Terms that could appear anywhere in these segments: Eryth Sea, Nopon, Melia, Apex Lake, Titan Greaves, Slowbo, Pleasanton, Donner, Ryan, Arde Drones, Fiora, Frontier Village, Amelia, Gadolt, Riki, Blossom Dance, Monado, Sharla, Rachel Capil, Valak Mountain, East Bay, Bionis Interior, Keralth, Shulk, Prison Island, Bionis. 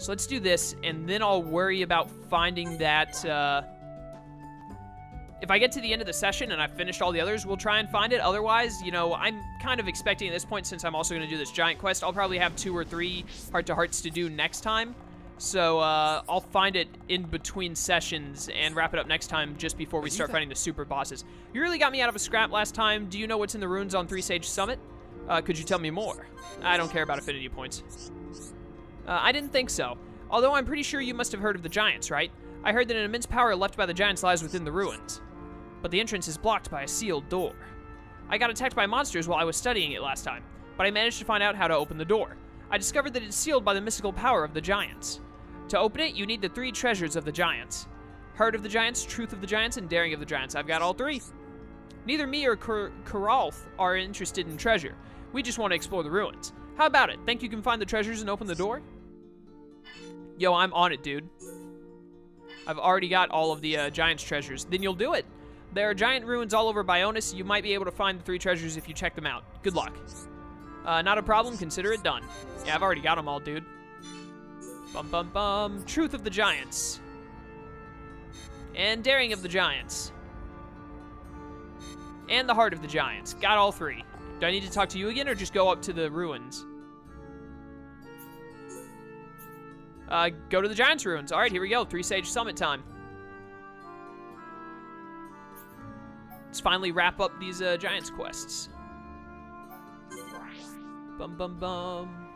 So let's do this, and then I'll worry about finding that... if I get to the end of the session and I've finished all the others, we'll try and find it. Otherwise, you know, I'm kind of expecting at this point, since I'm also going to do this giant quest, I'll probably have 2 or 3 heart-to-hearts to do next time. So I'll find it in between sessions and wrap it up next time just before we start fighting the super bosses. You really got me out of a scrap last time. Do you know what's in the ruins on Three Sage Summit? Could you tell me more? I don't care about affinity points. I didn't think so. Although I'm pretty sure you must have heard of the giants, right? I heard that an immense power left by the giants lies within the ruins. But the entrance is blocked by a sealed door. I got attacked by monsters while I was studying it last time, but I managed to find out how to open the door. I discovered that it's sealed by the mystical power of the giants. To open it, you need the 3 treasures of the giants. Heart of the giants, truth of the giants, and daring of the giants. I've got all 3. Neither me or Keralth are interested in treasure. We just want to explore the ruins. How about it? Think you can find the treasures and open the door? Yo, I'm on it, dude. I've already got all of the giants' treasures. Then you'll do it. There are giant ruins all over Bionis. You might be able to find the 3 treasures if you check them out. Good luck. Not a problem. Consider it done. Yeah, I've already got them all, dude. Bum, bum, bum. Truth of the Giants. And Daring of the Giants. And the Heart of the Giants. Got all 3. Do I need to talk to you again or just go up to the ruins? Go to the Giants' ruins. All right, here we go. Three Sage Summit time. Let's finally wrap up these Giants quests. Bum, bum, bum.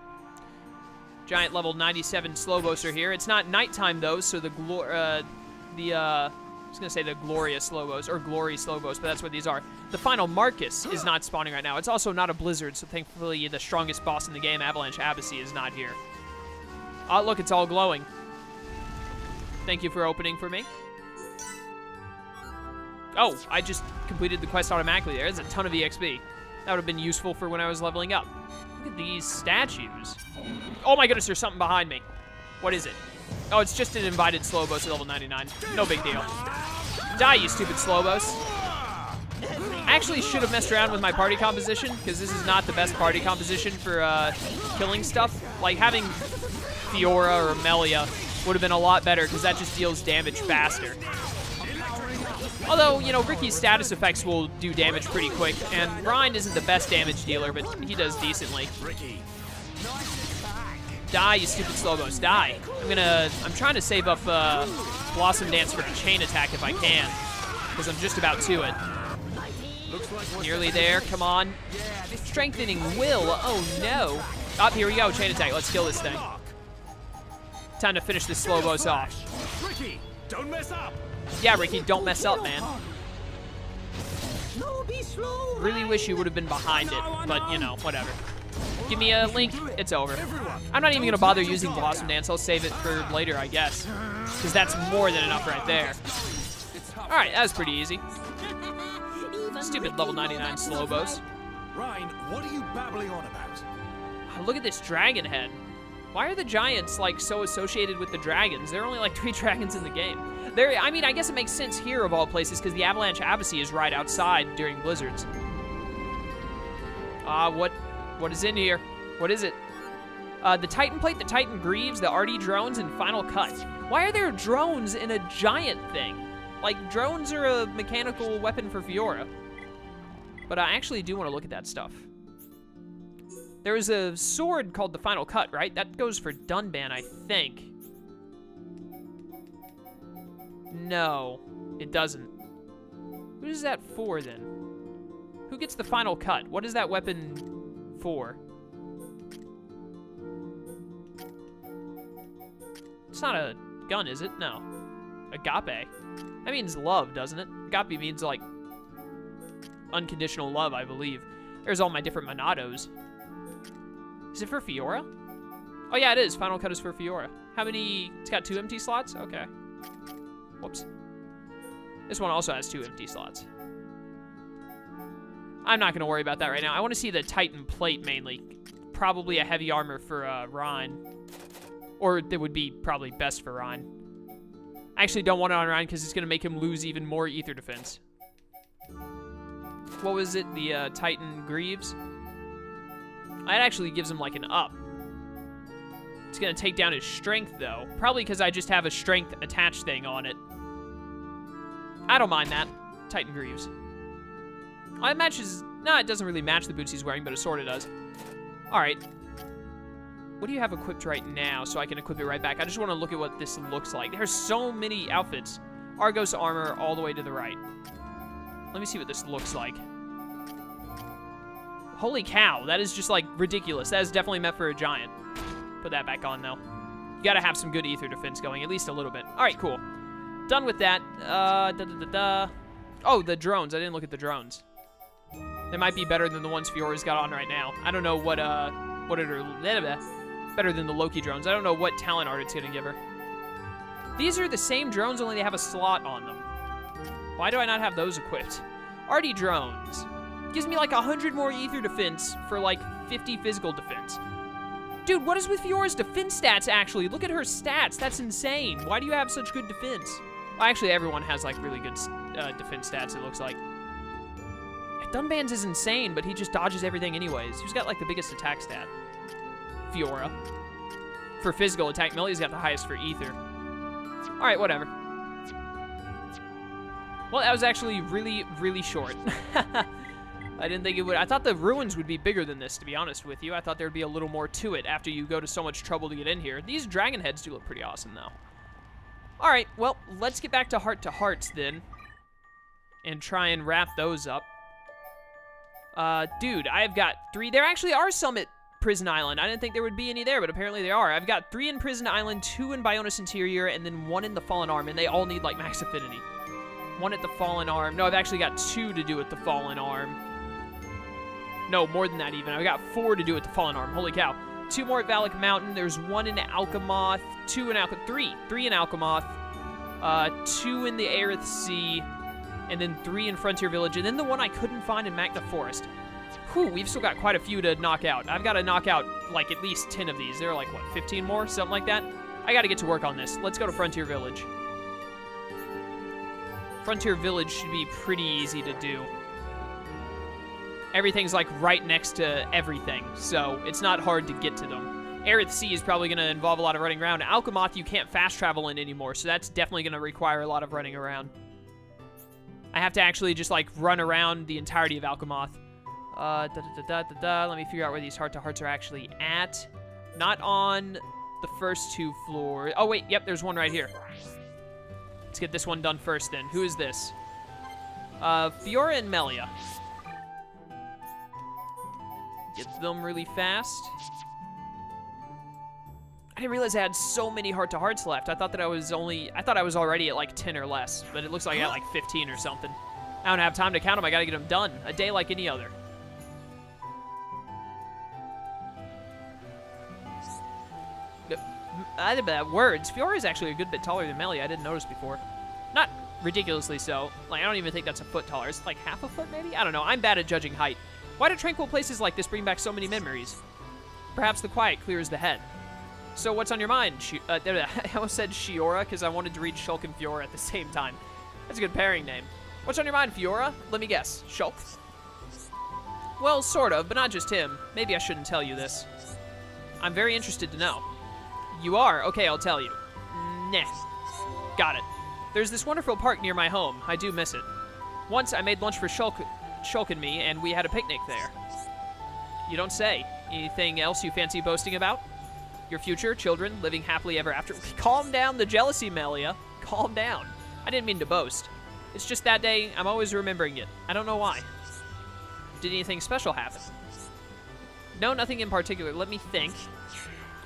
Giant level 97 Slowbos are here. It's not nighttime, though, so the I was going to say the Glorious Slowbos, or Glory Slowbos, but that's what these are. The final Marcus is not spawning right now. It's also not a blizzard, so thankfully the strongest boss in the game, Avalanche Abaasy, is not here. Oh, look, it's all glowing. Thank you for opening for me. Oh, I just completed the quest automatically there. There's a ton of EXP. That would have been useful for when I was leveling up. Look at these statues. Oh my goodness, there's something behind me. What is it? Oh, it's just an invited Slowbo to level 99. No big deal. Die, you stupid Slowbos. I actually should have messed around with my party composition, because this is not the best party composition for killing stuff. Like, having Fiora or Amelia would have been a lot better, because that just deals damage faster. Although, you know, Riki's status effects will do damage pretty quick, and Ryan isn't the best damage dealer, but he does decently. Die, you stupid Slowbos, die. I'm trying to save up Blossom Dance for a chain attack if I can, because I'm just about to it. Nearly there, come on. Strengthening will, oh no. Up, here we go, chain attack, let's kill this thing. Time to finish this Slowbos off. Riki, don't mess up. Yeah, Riki, don't mess up, man. Really wish you would have been behind it, but, you know, whatever. Give me a link, it's over. I'm not even going to bother using Blossom Dance. I'll save it for later, I guess, because that's more than enough right there. All right, that was pretty easy. Stupid level 99 Slowbos. Ryan, what are you babbling on about? Oh, look at this dragon head. Why are the giants, like, so associated with the dragons? There are only, like, 3 dragons in the game. I mean, I guess it makes sense here, of all places, because the Avalanche Abaasy is right outside during blizzards. What is in here? What is it? The Titan Plate, the Titan Greaves, the Arde Drones, and Final Cut. Why are there drones in a giant thing? Like, drones are a mechanical weapon for Fiora. But I actually do want to look at that stuff. There was a sword called the Final Cut, right? That goes for Dunban, I think. No, it doesn't. What is that for, then? Who gets the Final Cut? What is that weapon for? It's not a gun, is it? No. Agape. That means love, doesn't it? Agape means, like, unconditional love, I believe. There's all my different Monados. Is it for Fiora? Oh, yeah, it is. Final Cut is for Fiora. How many? It's got 2 empty slots? Okay. Whoops. This one also has 2 empty slots. I'm not going to worry about that right now. I want to see the Titan Plate, mainly. Probably a heavy armor for Ryan. Or that would be probably best for Ryan. I actually don't want it on Ryan because it's going to make him lose even more ether defense. What was it? The Titan Greaves? That actually gives him, like, an up. It's going to take down his strength, though. Probably because I just have a strength attached thing on it. I don't mind that. Titan Greaves. Oh, it matches... No, it doesn't really match the boots he's wearing, but it sort of does. All right. What do you have equipped right now so I can equip it right back? I just want to look at what this looks like. There's so many outfits. Argos armor all the way to the right. Let me see what this looks like. Holy cow, that is just, like, ridiculous. That is definitely meant for a giant. Put that back on, though. You gotta have some good ether defense going, at least a little bit. All right, cool. Done with that. Oh, the drones. I didn't look at the drones. They might be better than the ones Fiora's got on right now. I don't know what it are better than the Loki drones. I don't know what talent art it's gonna give her. These are the same drones, only they have a slot on them. Why do I not have those equipped? Arde Drones. Gives me like 100 more ether defense for like 50 physical defense. Dude, what is with Fiora's defense stats actually? Look at her stats, that's insane. Why do you have such good defense? Well, actually, everyone has like really good defense stats, it looks like. Dunban's is insane, but he just dodges everything anyways. Who's got like the biggest attack stat? Fiora. For physical attack, Melia's got the highest for ether. All right, whatever. Well, that was actually really, really short. I didn't think it would. I thought the ruins would be bigger than this, to be honest with you. I thought there would be a little more to it after you go to so much trouble to get in here. These dragon heads do look pretty awesome, though. All right, well, let's get back to heart-to-hearts, then. And try and wrap those up. Dude, I've got 3. There actually are some at Prison Island. I didn't think there would be any there, but apparently there are. I've got 3 in Prison Island, 2 in Bionis Interior, and then 1 in the Fallen Arm, and they all need, like, max affinity. 1 at the Fallen Arm. No, I've actually got 2 to do with the Fallen Arm. No, more than that even. I've got 4 to do with the Fallen Arm. Holy cow. 2 more at Valak Mountain. There's 1 in Alcamoth. 2 in Alcamoth. 3 in Alcamoth. 2 in the Eryth Sea. And then 3 in Frontier Village, and then the one I couldn't find in Magna Forest. Whew, we've still got quite a few to knock out. I've got to knock out, like, at least 10 of these. There are, like, what, 15 more? Something like that? I got to get to work on this. Let's go to Frontier Village. Frontier Village should be pretty easy to do. Everything's, like, right next to everything, so it's not hard to get to them. Aerith Sea is probably going to involve a lot of running around. Alcamoth, you can't fast travel in anymore, so that's definitely going to require a lot of running around. I have to actually just, like, run around the entirety of Alcamoth. Let me figure out where these heart-to-hearts are actually at. Not on the first 2 floors. Oh, wait. Yep, there's one right here. Let's get this one done first, then. Who is this? Fiora and Melia. Get them really fast. I didn't realize I had so many heart-to-hearts left. I thought that I was already at like 10 or less, but it looks like I got like 15 or something. I don't have time to count them. I gotta get them done. A day like any other. I did bad words. Fiora is actually a good bit taller than Melia. I didn't notice before. Not ridiculously so. Like, I don't even think that's a foot taller. It's like half a foot maybe? I don't know. I'm bad at judging height. Why do tranquil places like this bring back so many memories? Perhaps the quiet clears the head. So what's on your mind? I almost said Shiora because I wanted to read Shulk and Fiora at the same time. That's a good pairing name. What's on your mind, Fiora? Let me guess. Shulk? Well, sort of, but not just him. Maybe I shouldn't tell you this. I'm very interested to know. You are? Okay, I'll tell you. Nah. Got it. There's this wonderful park near my home. I do miss it. Once I made lunch for Shulk and me, and we had a picnic there. You don't say. Anything else you fancy boasting about? Your future, children, living happily ever after. Calm down the jealousy, Melia. Calm down. I didn't mean to boast. It's just that day, I'm always remembering it. I don't know why. Did anything special happen? No, nothing in particular. Let me think.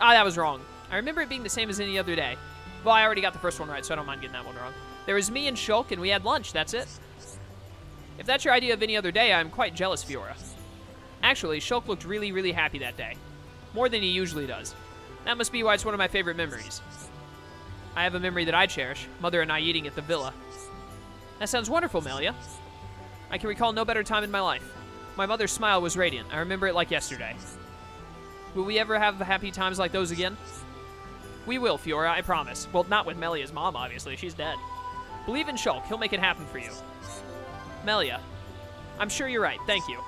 Ah, that was wrong. I remember it being the same as any other day. Well, I already got the first one right, so I don't mind getting that one wrong. There was me and Shulk, and we had lunch. That's it. If that's your idea of any other day, I'm quite jealous, Fiora. Actually, Shulk looked really, really happy that day. More than he usually does. That must be why it's one of my favorite memories. I have a memory that I cherish, Mother and I eating at the villa. That sounds wonderful, Melia. I can recall no better time in my life. My mother's smile was radiant. I remember it like yesterday. Will we ever have happy times like those again? We will, Fiora, I promise. Well, not with Melia's mom, obviously. She's dead. Believe in Shulk. He'll make it happen for you. Melia, I'm sure you're right. Thank you.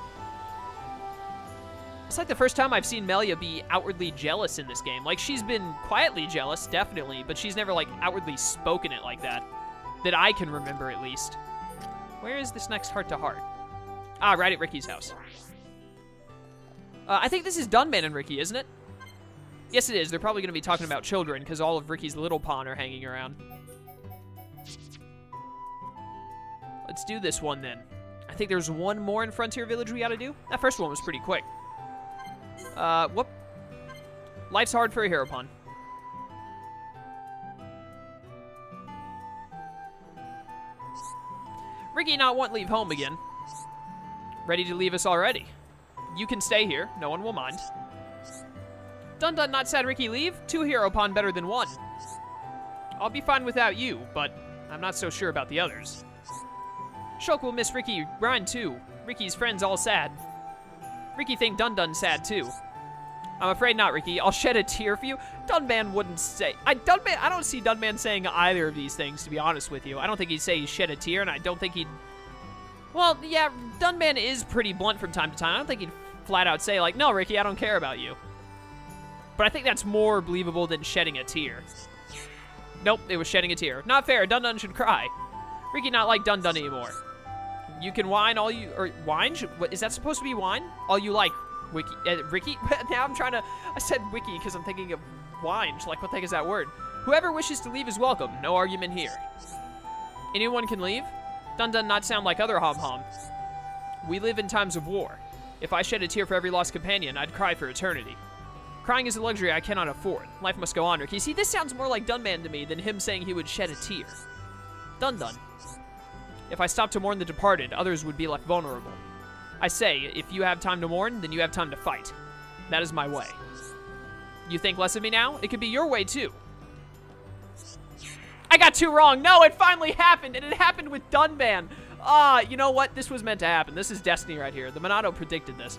It's like the first time I've seen Melia be outwardly jealous in this game. Like, she's been quietly jealous, definitely, but she's never, like, outwardly spoken it like that. That I can remember, at least. Where is this next heart-to-heart? Ah, right at Ricky's house. I think this is Dunban and Riki, isn't it? Yes, it is. They're probably going to be talking about children, because all of Ricky's little pawn are hanging around. Let's do this one, then. I think there's one more in Frontier Village we gotta do. That first one was pretty quick. Whoop. Life's hard for a hero pawn. Riki not want leave home again. Ready to leave us already. You can stay here. No one will mind. Dun-dun not sad Riki leave. Two hero pawn better than one. I'll be fine without you, but I'm not so sure about the others. Shulk will miss Riki, Ryan too. Riki's friends all sad. Riki think Dun-Dun sad too. I'm afraid not, Riki. I'll shed a tear for you. Dunban wouldn't say... I don't see Dunban saying either of these things, to be honest with you. I don't think he'd say he shed a tear, and I don't think he'd... Well, yeah, Dunban is pretty blunt from time to time. I don't think he'd flat out say, like, no, Riki, I don't care about you. But I think that's more believable than shedding a tear. Nope, it was shedding a tear. Not fair. Dun-Dun should cry. Riki not like Dun-Dun anymore. You can whine all you... Or whine? Is that supposed to be whine? All you like, Wiki. Riki? Now I'm trying to... I said wiki because I'm thinking of whine. Like, what the heck is that word? Whoever wishes to leave is welcome. No argument here. Anyone can leave? Dun-Dun not sound like other Hom-Hom. We live in times of war. If I shed a tear for every lost companion, I'd cry for eternity. Crying is a luxury I cannot afford. Life must go on, Riki. See, this sounds more like Dunban to me than him saying he would shed a tear. Dun-Dun. If I stop to mourn the departed, others would be left vulnerable. I say, if you have time to mourn, then you have time to fight. That is my way. You think less of me now? It could be your way, too. I got two wrong. No, it finally happened, and it happened with Dunban. You know what? This was meant to happen. This is destiny right here. The Monado predicted this.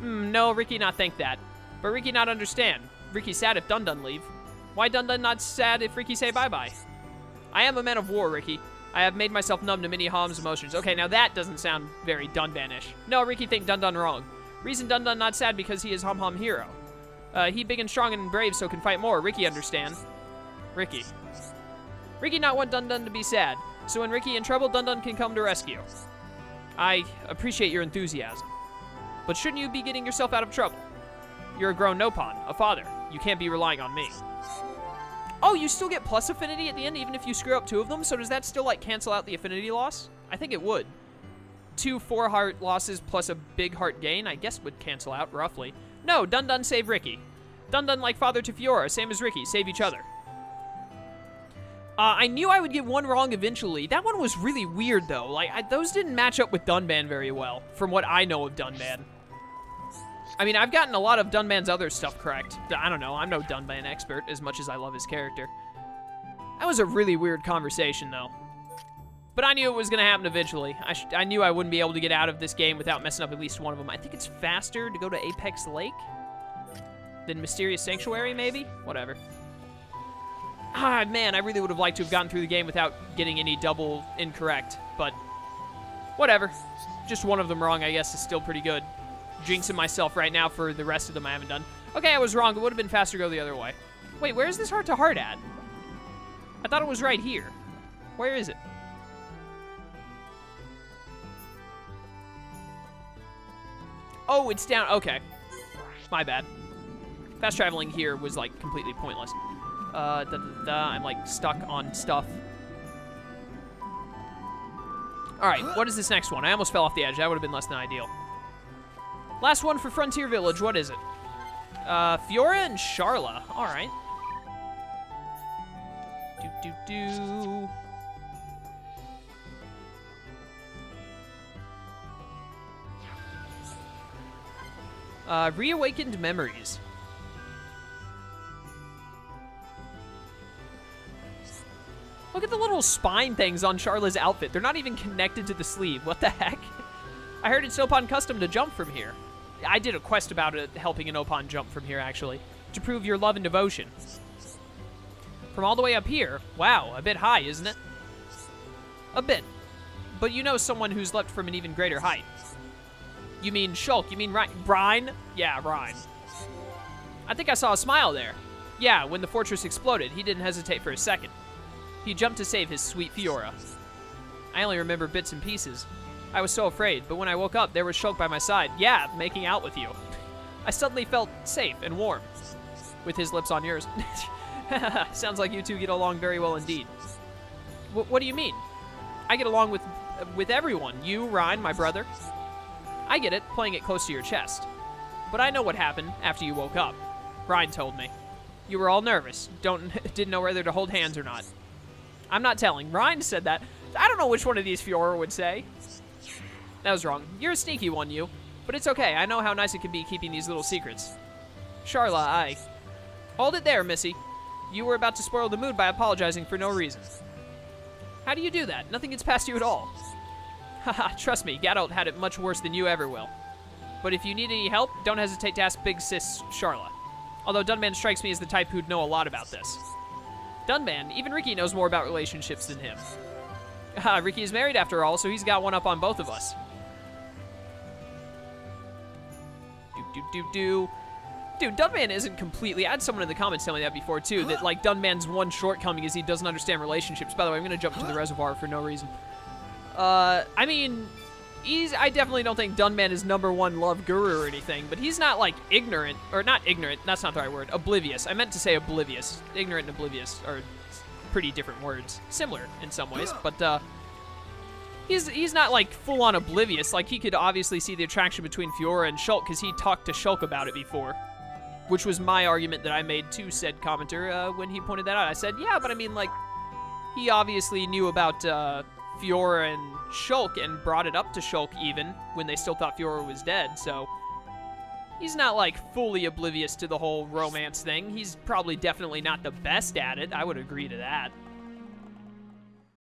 No, Riki not think that. But Riki not understand. Riki sad if Dun-Dun leave. Why Dun-Dun not sad if Riki say bye-bye? I am a man of war, Riki. I have made myself numb to many Homs' emotions. Okay, now that doesn't sound very Dunban-ish. No, Riki think Dun-Dun wrong. Reason Dun-Dun not sad because he is Hom-Hom hero. He big and strong and brave, so can fight more. Riki understand. Riki. Riki not want Dun-Dun to be sad. So when Riki in trouble, Dun-Dun can come to rescue. I appreciate your enthusiasm. But shouldn't you be getting yourself out of trouble? You're a grown Nopon, a father. You can't be relying on me. Oh, you still get plus affinity at the end, even if you screw up two of them? So does that still, like, cancel out the affinity loss? I think it would. 2 4 heart losses plus a big heart gain, I guess would cancel out, roughly. No, Dun-Dun save Riki. Dun-Dun like father to Fiora, same as Riki, save each other. I knew I would get one wrong eventually. That one was really weird, though. Like, those didn't match up with Dunban very well, from what I know of Dunban. I mean, I've gotten a lot of Dunban's other stuff correct. I don't know. I'm no Dunban expert, as much as I love his character. That was a really weird conversation, though. But I knew it was going to happen eventually. I knew I wouldn't be able to get out of this game without messing up at least one of them. I think it's faster to go to Apex Lake than Mysterious Sanctuary, maybe? Whatever. Ah, man, I really would have liked to have gotten through the game without getting any double incorrect. But whatever. Just one of them wrong, I guess, is still pretty good. Jinxing myself right now for the rest of them I haven't done. Okay, I was wrong. It would have been faster to go the other way. Wait, where's this heart-to-heart at? I thought it was right here. Where is it? Oh, it's down. Okay. My bad. Fast traveling here was, like, completely pointless. I'm, like, stuck on stuff. Alright, what is this next one? I almost fell off the edge. That would have been less than ideal. Last one for Frontier Village. What is it? Fiora and Sharla. All right. Reawakened memories. Look at the little spine things on Sharla's outfit. They're not even connected to the sleeve. What the heck? I heard it's Nopon custom to jump from here. I did a quest about it, helping an Nopon jump from here, actually, to prove your love and devotion. From all the way up here, wow, a bit high, isn't it? A bit. But you know someone who's leapt from an even greater height. You mean Shulk? You mean Ryan? Brine? Yeah, Ryan. I think I saw a smile there. Yeah, when the fortress exploded, he didn't hesitate for a second. He jumped to save his sweet Fiora. I only remember bits and pieces. I was so afraid, but when I woke up, there was Shulk by my side. Yeah, making out with you. I suddenly felt safe and warm. With his lips on yours. Sounds like you two get along very well indeed. What do you mean? I get along with everyone. You, Ryan, my brother. I get it, playing it close to your chest. But I know what happened after you woke up. Ryan told me. You were all nervous. Didn't know whether to hold hands or not. I'm not telling. Ryan said that. I don't know which one of these Fiora would say. That was wrong. You're a sneaky one, you. But it's okay. I know how nice it can be keeping these little secrets. Sharla, Hold it there, Missy. You were about to spoil the mood by apologizing for no reason. How do you do that? Nothing gets past you at all. Haha, trust me, Gadolt had it much worse than you ever will. But if you need any help, don't hesitate to ask Big Sis Sharla. Although Dunban strikes me as the type who'd know a lot about this. Dunban, even Riki knows more about relationships than him. Riki is married after all, so he's got one up on both of us. Dude, Dunban isn't completely... I had someone in the comments tell me that before, too, that, like, Dunban's one shortcoming is he doesn't understand relationships. By the way, I'm going to jump to the reservoir for no reason. I mean... I definitely don't think Dunban is #1 love guru or anything, but he's not, like, ignorant, or not ignorant, that's not the right word, oblivious. I meant to say oblivious. Ignorant and oblivious are pretty different words. Similar in some ways, but, he's not, like, full-on oblivious. Like, he could obviously see the attraction between Fiora and Shulk, because he talked to Shulk about it before, which was my argument that I made to said commenter when he pointed that out. I said, yeah, but I mean, like, he obviously knew about, Fiora and Shulk and brought it up to Shulk even when they still thought Fiora was dead, so he's not like fully oblivious to the whole romance thing. He's probably definitely not the best at it. I would agree to that.